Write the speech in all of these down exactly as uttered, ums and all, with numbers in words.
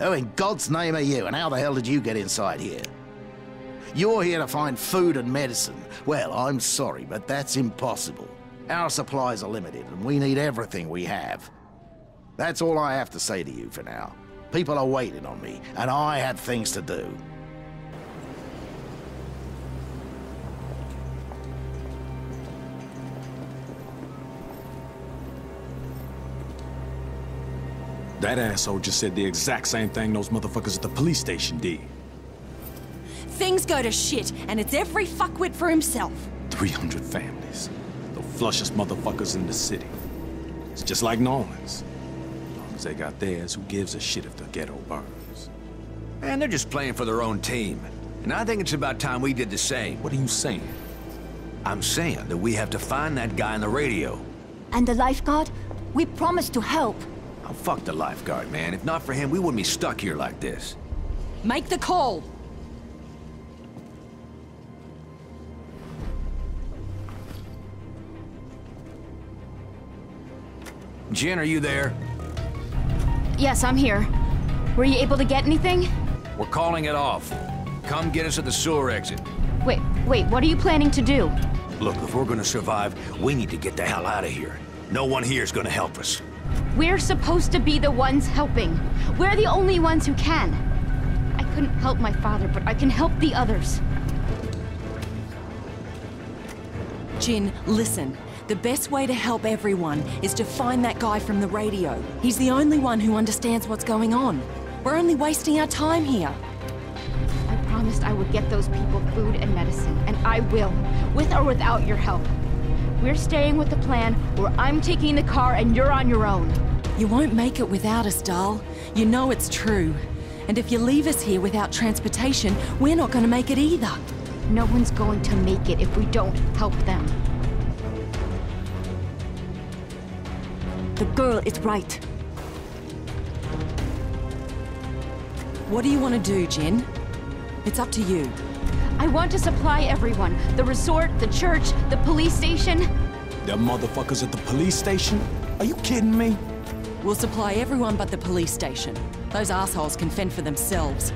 Who in God's name are you, and how the hell did you get inside here? You're here to find food and medicine. Well, I'm sorry, but that's impossible. Our supplies are limited, and we need everything we have. That's all I have to say to you for now. People are waiting on me, and I had things to do. That asshole just said the exact same thing those motherfuckers at the police station did. Things go to shit, and it's every fuckwit for himself. three hundred families. The flushest motherfuckers in the city. It's just like New Orleans. As long as they got theirs, who gives a shit if the ghetto burns? Man, they're just playing for their own team. And I think it's about time we did the same. What are you saying? I'm saying that we have to find that guy on the radio. And the lifeguard? We promised to help. Oh, fuck the lifeguard, man. If not for him, we wouldn't be stuck here like this. Make the call! Jin, are you there? Yes, I'm here. Were you able to get anything? We're calling it off. Come get us at the sewer exit. Wait, wait, what are you planning to do? Look, if we're gonna survive, we need to get the hell out of here. No one here's gonna help us. We're supposed to be the ones helping. We're the only ones who can. I couldn't help my father, but I can help the others. Jin, listen. The best way to help everyone is to find that guy from the radio. He's the only one who understands what's going on. We're only wasting our time here. I promised I would get those people food and medicine, and I will, with or without your help. We're staying with the plan, or I'm taking the car and you're on your own. You won't make it without us, doll. You know it's true. And if you leave us here without transportation, we're not going to make it either. No one's going to make it if we don't help them. The girl is right. What do you want to do, Jin? It's up to you. I want to supply everyone. The resort, the church, the police station. The motherfuckers at the police station? Are you kidding me? We'll supply everyone but the police station. Those assholes can fend for themselves.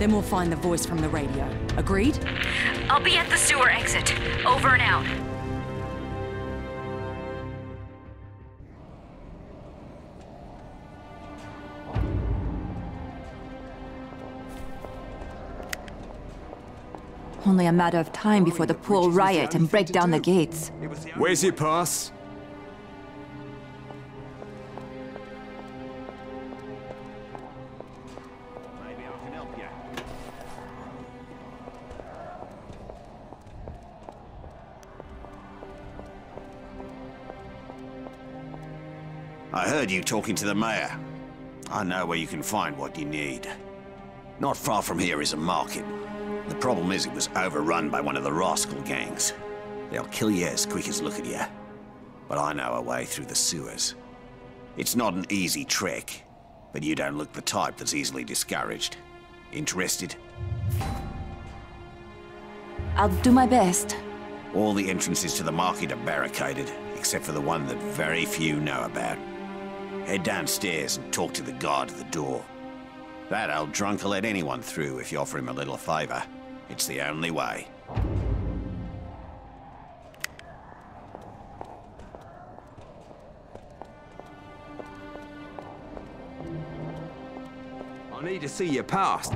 Then we'll find the voice from the radio. Agreed? I'll be at the sewer exit. Over and out. Only a matter of time before the poor riot and break down the gates. Where's your pass? Maybe I can help you. I heard you talking to the mayor. I know where you can find what you need. Not far from here is a market. The problem is it was overrun by one of the rascal gangs. They'll kill you as quick as look at you. But I know a way through the sewers. It's not an easy trek, but you don't look the type that's easily discouraged. Interested? I'll do my best. All the entrances to the market are barricaded, except for the one that very few know about. Head downstairs and talk to the guard at the door. That old drunk will let anyone through if you offer him a little favor. It's the only way. I need to see your pass.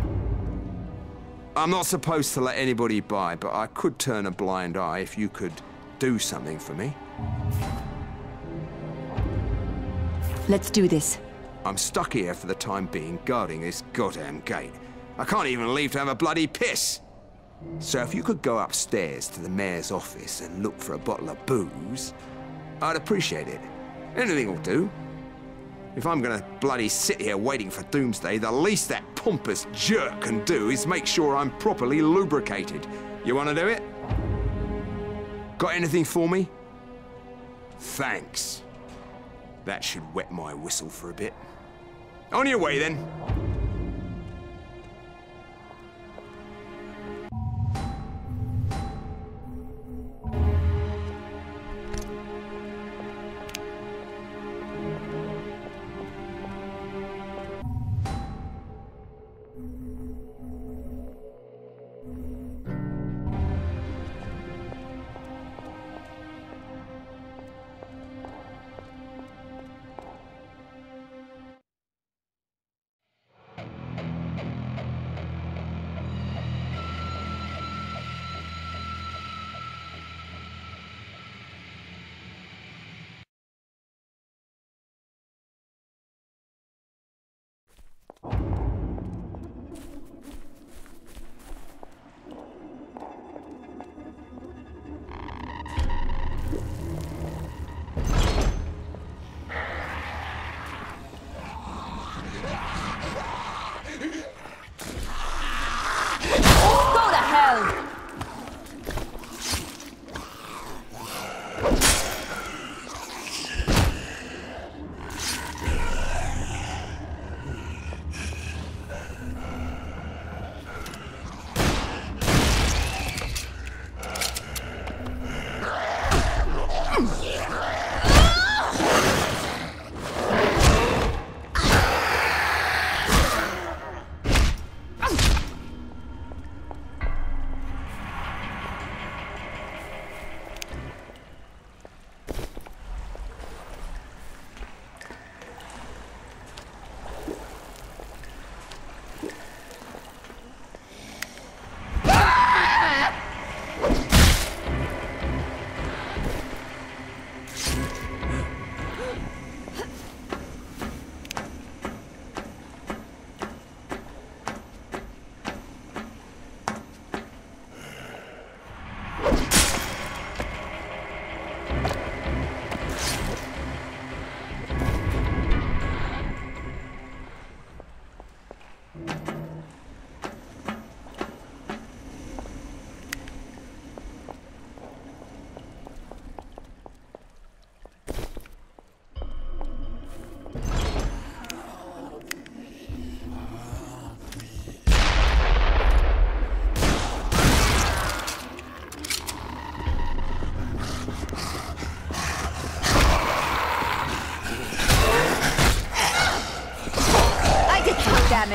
I'm not supposed to let anybody by, but I could turn a blind eye if you could do something for me. Let's do this. I'm stuck here for the time being, guarding this goddamn gate. I can't even leave to have a bloody piss! So if you could go upstairs to the mayor's office and look for a bottle of booze, I'd appreciate it. Anything will do. If I'm gonna bloody sit here waiting for doomsday, the least that pompous jerk can do is make sure I'm properly lubricated. You wanna do it? Got anything for me? Thanks. That should wet my whistle for a bit. On your way, then.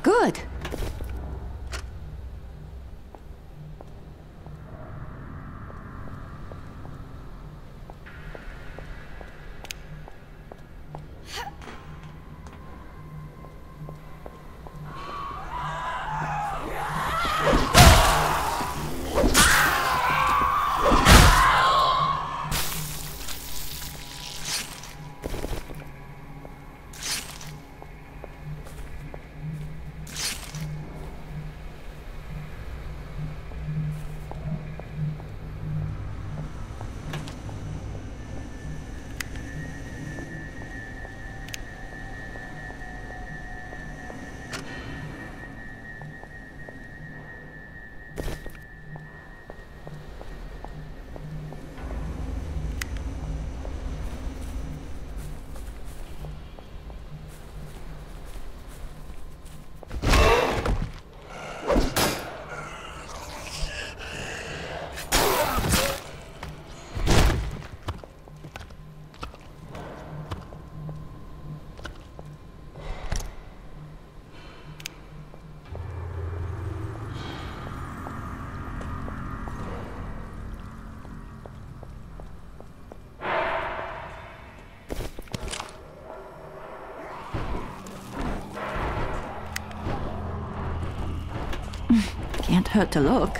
Good. Can't hurt to look.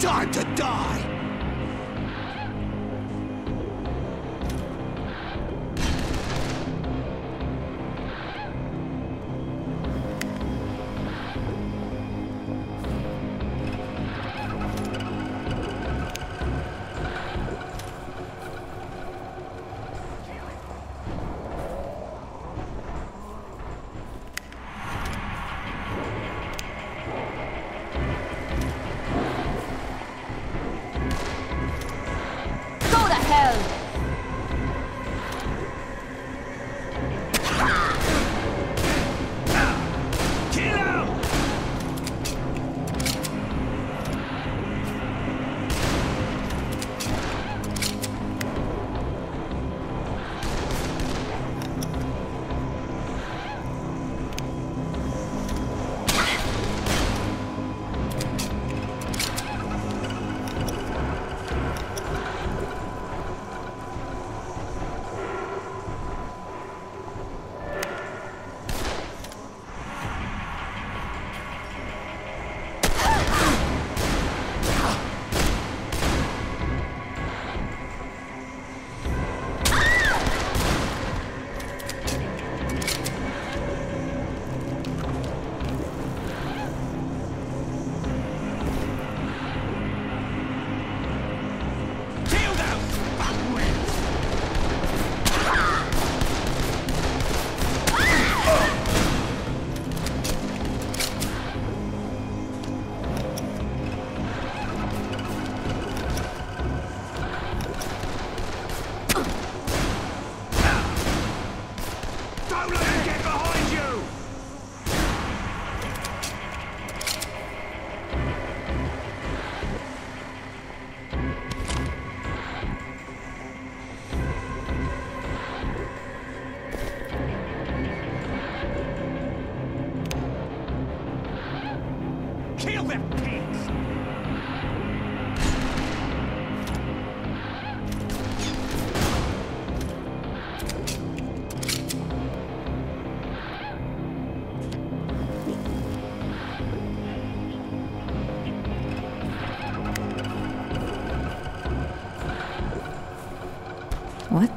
Time to die! What